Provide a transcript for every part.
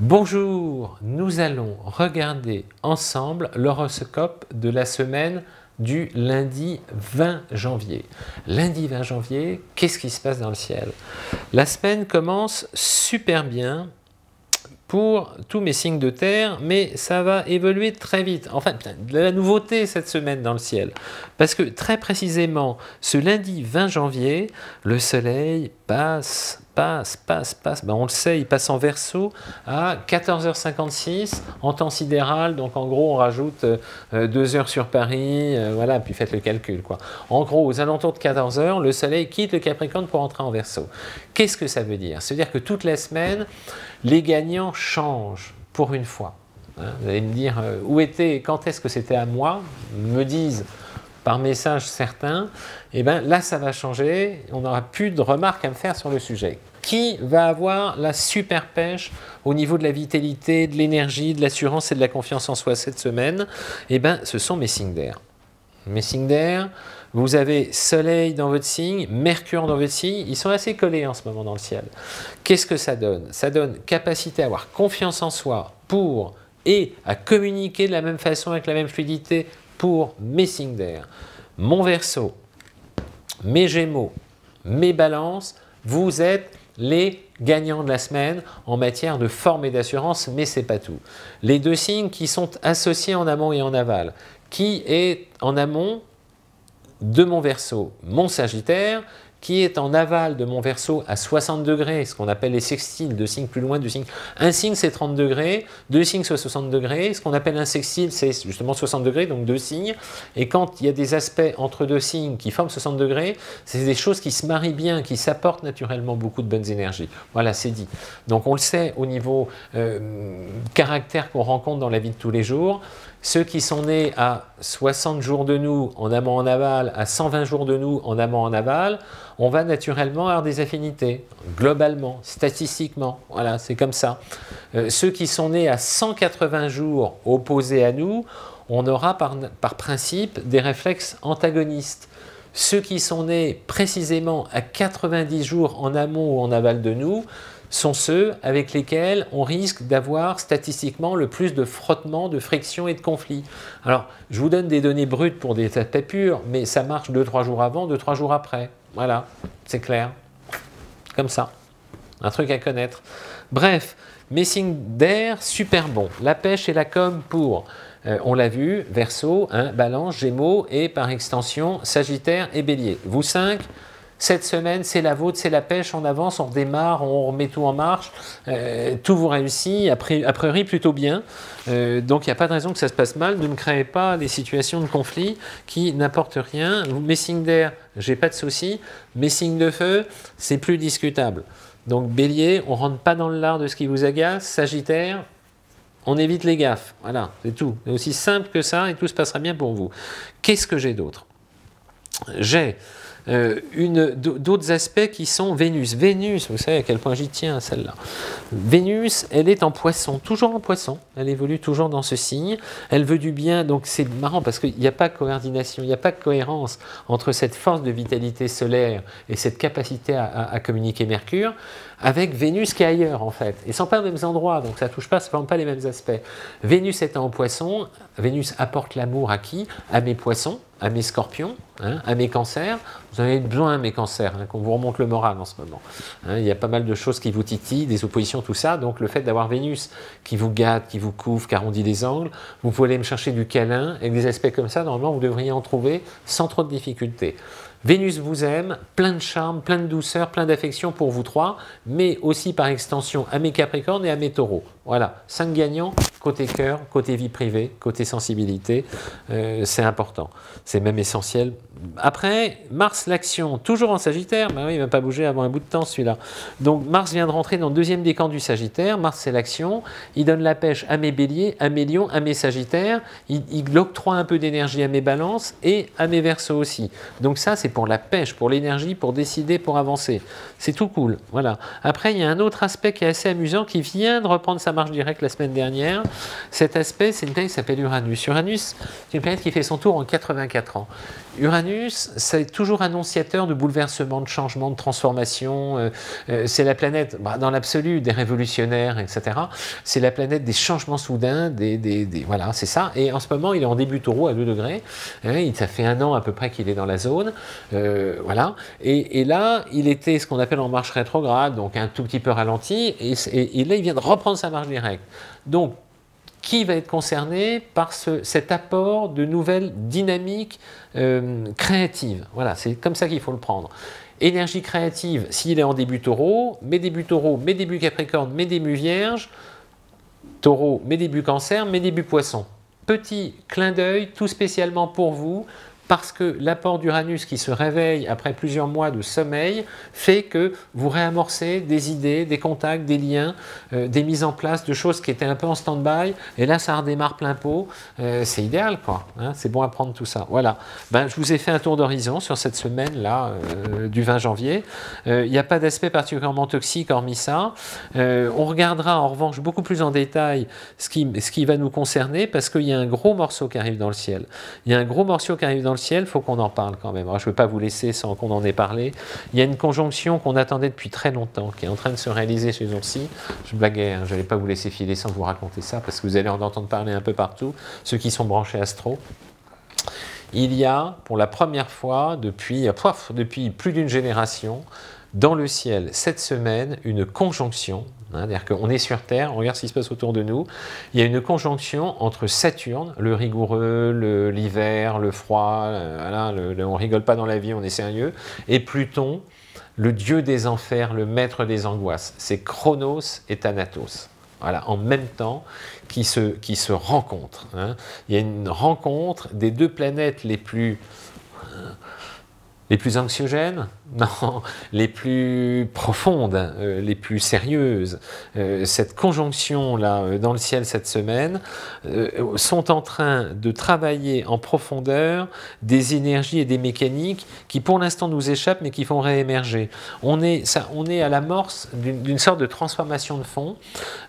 Bonjour, nous allons regarder ensemble l'horoscope de la semaine du lundi 20 janvier. Lundi 20 janvier, qu'est-ce qui se passe dans le ciel? La semaine commence super bien pour tous mes signes de terre, mais ça va évoluer très vite. Enfin, de la nouveauté cette semaine dans le ciel. Parce que très précisément, ce lundi 20 janvier, le soleil passe, on le sait, il passe en Verseau à 14h56 en temps sidéral, donc en gros on rajoute 2 heures sur Paris, voilà, puis faites le calcul quoi. En gros, aux alentours de 14h, le soleil quitte le Capricorne pour entrer en Verseau. Qu'est-ce que ça veut dire? Ça veut dire que toute la semaine, les gagnants changent pour une fois. Hein, vous allez me dire, où était, quand est-ce que c'était à moi? Me disent par message certains, et bien là ça va changer, on n'aura plus de remarques à me faire sur le sujet. Qui va avoir la super pêche au niveau de la vitalité, de l'énergie, de l'assurance et de la confiance en soi cette semaine? Et bien ce sont mes signes d'air. Mes signes d'air, vous avez Soleil dans votre signe, Mercure dans votre signe, ils sont assez collés en ce moment dans le ciel. Qu'est-ce que ça donne? Ça donne capacité à avoir confiance en soi pour, et à communiquer de la même façon avec la même fluidité, pour mes signes d'air, mon Verseau, mes Gémeaux, mes Balances, vous êtes les gagnants de la semaine en matière de forme et d'assurance, mais c'est pas tout. Les deux signes qui sont associés en amont et en aval, qui est en amont de mon Verseau, mon Sagittaire, qui est en aval de mon Verseau à 60 degrés, ce qu'on appelle les sextiles, 2 signes plus loin, 2 signes. Un signe c'est 30 degrés, 2 signes c'est 60 degrés, ce qu'on appelle un sextile c'est justement 60 degrés, donc 2 signes, et quand il y a des aspects entre 2 signes qui forment 60 degrés, c'est des choses qui se marient bien, qui s'apportent naturellement beaucoup de bonnes énergies. Voilà, c'est dit. Donc on le sait au niveau caractère qu'on rencontre dans la vie de tous les jours, ceux qui sont nés à 60 jours de nous en amont en aval, à 120 jours de nous en amont en aval, on va naturellement avoir des affinités, globalement, statistiquement, voilà, c'est comme ça. Ceux qui sont nés à 180 jours opposés à nous, on aura par principe des réflexes antagonistes. Ceux qui sont nés précisément à 90 jours en amont ou en aval de nous, sont ceux avec lesquels on risque d'avoir statistiquement le plus de frottements, de frictions et de conflits. Alors, je vous donne des données brutes pour des états purs, mais ça marche 2-3 jours avant, 2-3 jours après. Voilà, c'est clair. Comme ça. Un truc à connaître. Bref, mes signes d'air, super bons. La pêche et la com pour, on l'a vu, Verseau, hein, Balance, Gémeaux et par extension, Sagittaire et Bélier. Vous 5, cette semaine, c'est la vôtre, c'est la pêche, on avance, on redémarre, on remet tout en marche, tout vous réussit, a priori plutôt bien. Donc il n'y a pas de raison que ça se passe mal, ne me créez pas des situations de conflit qui n'apportent rien. Mes signes d'air, j'ai pas de soucis, mes signes de feu, c'est plus discutable. Donc Bélier, on ne rentre pas dans le lard de ce qui vous agace, Sagittaire, on évite les gaffes, voilà, c'est tout. C'est aussi simple que ça et tout se passera bien pour vous. Qu'est-ce que j'ai d'autre? J'ai d'autres aspects qui sont Vénus. Vénus, vous savez à quel point j'y tiens celle-là. Vénus, elle est en Poisson, toujours en Poisson, elle évolue toujours dans ce signe, elle veut du bien, donc c'est marrant parce qu'il n'y a pas de coordination, il n'y a pas de cohérence entre cette force de vitalité solaire et cette capacité à communiquer Mercure, avec Vénus qui est ailleurs en fait, et sans pas aux mêmes endroits, donc ça ne touche pas, ça ne forme pas les mêmes aspects. Vénus étant en Poisson, Vénus apporte l'amour à qui? À mes Poissons, à mes Scorpions, hein, à mes Cancers. Vous en avez besoin, mes Cancers, hein, qu'on vous remonte le moral en ce moment. Hein, il y a pas mal de choses qui vous titillent, des oppositions, tout ça. Donc le fait d'avoir Vénus qui vous gâte, qui vous couvre, qui arrondit les angles, vous pouvez aller me chercher du câlin, avec des aspects comme ça, normalement vous devriez en trouver sans trop de difficultés. Vénus vous aime, plein de charme, plein de douceur, plein d'affection pour vous 3, mais aussi par extension à mes Capricornes et à mes Taureaux. Voilà, 5 gagnants, côté cœur, côté vie privée, côté sensibilité, c'est important, c'est même essentiel. Après, Mars, l'action, toujours en Sagittaire, bah oui, il ne va pas bouger avant un bout de temps celui-là. Donc Mars vient de rentrer dans le 2e décan du Sagittaire, Mars c'est l'action, il donne la pêche à mes Béliers, à mes Lions, à mes Sagittaires, il octroie un peu d'énergie à mes Balances et à mes Verseaux aussi. Donc ça, c'est pour la pêche, pour l'énergie, pour décider, pour avancer. C'est tout cool, voilà. Après, il y a un autre aspect qui est assez amusant, qui vient de reprendre sa marche directe la semaine dernière. Cet aspect, c'est une planète qui s'appelle Uranus. Uranus, c'est une planète qui fait son tour en 84 ans. Uranus, c'est toujours annonciateur de bouleversements, de changements, de transformations. C'est la planète, dans l'absolu, des révolutionnaires, etc. C'est la planète des changements soudains, voilà, c'est ça. Et en ce moment, il est en début taureau à 2 degrés. Ça fait un an à peu près qu'il est dans la zone. Voilà. Et là, il était ce qu'on appelle en marche rétrograde, donc un tout petit peu ralenti. Et là, il vient de reprendre sa marche directe. Donc, qui va être concerné par cet apport de nouvelles dynamiques créatives. Voilà, c'est comme ça qu'il faut le prendre. Énergie créative, s'il est en début taureau, mais début capricorne, mais début vierge, taureau, mais début cancer, mais début poisson. Petit clin d'œil, tout spécialement pour vous, parce que l'apport d'Uranus qui se réveille après plusieurs mois de sommeil fait que vous réamorcez des idées, des contacts, des liens, des mises en place de choses qui étaient un peu en stand-by, et là ça redémarre plein pot, c'est idéal quoi, hein, c'est bon à prendre tout ça. Voilà, je vous ai fait un tour d'horizon sur cette semaine là du 20 janvier, il n'y a pas d'aspect particulièrement toxique hormis ça, on regardera en revanche beaucoup plus en détail ce qui va nous concerner, parce qu'il y a un gros morceau qui arrive dans le ciel, le ciel, il faut qu'on en parle quand même. Alors, je ne veux pas vous laisser sans qu'on en ait parlé. Il y a une conjonction qu'on attendait depuis très longtemps, qui est en train de se réaliser chez Ursi. Je blaguais, hein, je n'allais pas vous laisser filer sans vous raconter ça, parce que vous allez en entendre parler un peu partout, ceux qui sont branchés astro. Il y a, pour la première fois, depuis plus d'une génération, dans le ciel, cette semaine, une conjonction, c'est-à-dire qu'on est sur Terre, on regarde ce qui se passe autour de nous, il y a une conjonction entre Saturne, le rigoureux, l'hiver, le froid, voilà, on rigole pas dans la vie, on est sérieux, et Pluton, le dieu des enfers, le maître des angoisses. C'est Chronos et Thanatos. Voilà, en même temps, qui se rencontrent. Hein. Il y a une rencontre des deux planètes les plus anxiogènes, non, les plus profondes, les plus sérieuses, cette conjonction-là dans le ciel cette semaine, sont en train de travailler en profondeur des énergies et des mécaniques qui pour l'instant nous échappent mais qui vont réémerger. On est à l'amorce d'une sorte de transformation de fond.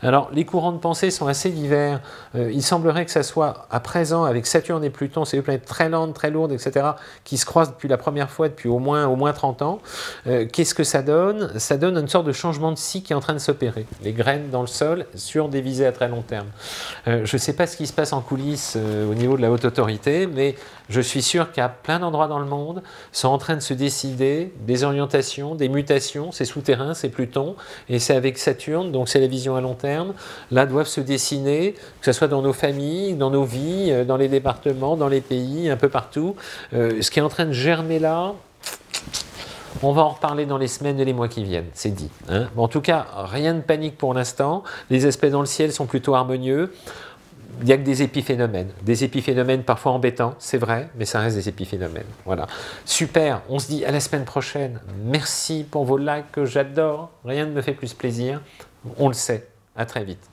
Alors les courants de pensée sont assez divers, il semblerait que ça soit à présent avec Saturne et Pluton, ces deux planètes très lentes, très lourdes, etc., qui se croisent depuis la première fois depuis au moins 30 ans. Qu'est-ce que ça donne? Ça donne une sorte de changement de cycle qui est en train de s'opérer. Les graines dans le sol sur des visées à très long terme. Je ne sais pas ce qui se passe en coulisses au niveau de la haute autorité, mais je suis sûr qu'à plein d'endroits dans le monde sont en train de se décider des orientations, des mutations, c'est souterrain, c'est Pluton, et c'est avec Saturne, donc c'est la vision à long terme. Là doivent se dessiner, que ce soit dans nos familles, dans nos vies, dans les départements, dans les pays, un peu partout. Ce qui est en train de germer là, on va en reparler dans les semaines et les mois qui viennent, c'est dit. Hein. En tout cas, rien de panique pour l'instant, les aspects dans le ciel sont plutôt harmonieux. Il n'y a que des épiphénomènes parfois embêtants, c'est vrai, mais ça reste des épiphénomènes. Voilà. Super, on se dit à la semaine prochaine. Merci pour vos likes que j'adore, rien ne me fait plus plaisir. On le sait, à très vite.